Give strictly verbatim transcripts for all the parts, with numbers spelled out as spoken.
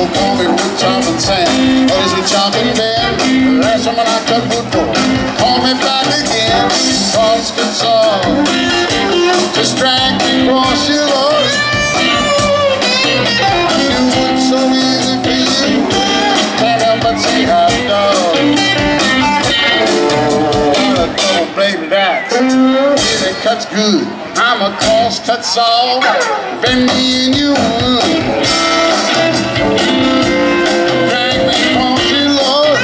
will call me wood chop and sand. That is the chopping man, last time I cut wood for. Call me back again, cause it's all just drag me across your road. It would so easy for you, can't help but say I've done. Oh, what a double blade axe, it cuts good. I'm a cross-cut saw, bend me in your wound. Drag me across your road.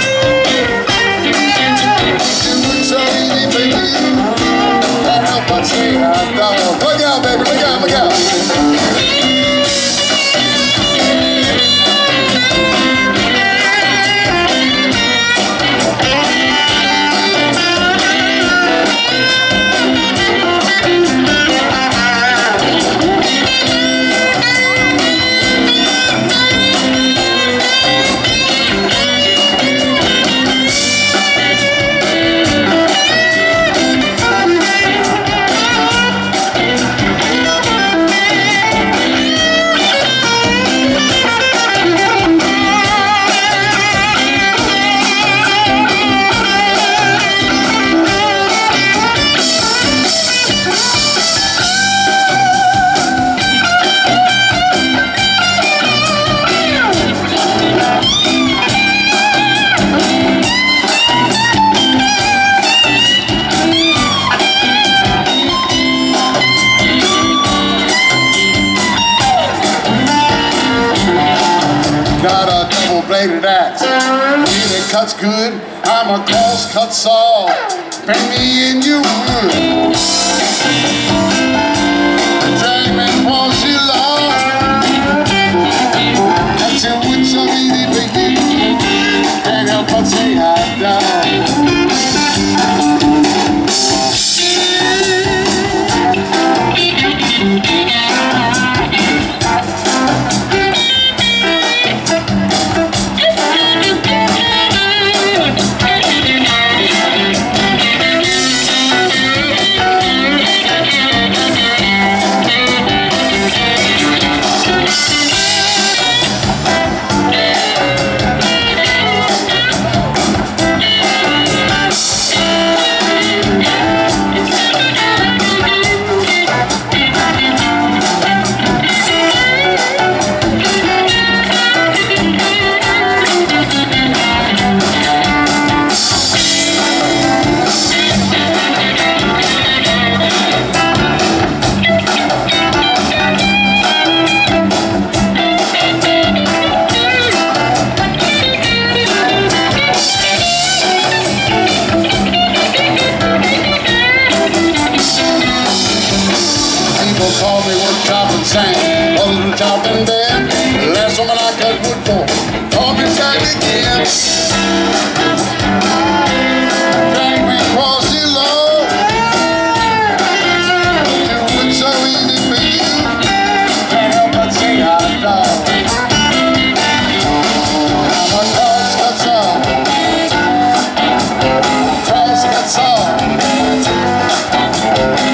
It would so easy for you, can't help but say I've done. Look out, baby, look out, look out. It cuts good, I'm a cross-cut saw, bend me in your wood. Drag me across your lawn. That's your wood so easy to get, can't help but say I've done. Call me wood chop and sand, others would chop and bend. The last woman I cut wood for, call me back again. Drag me across the lawn. It would so easy for you, can't help but say I've done. I'm a cross-cut saw, cross-cut saw, cross-cut saw.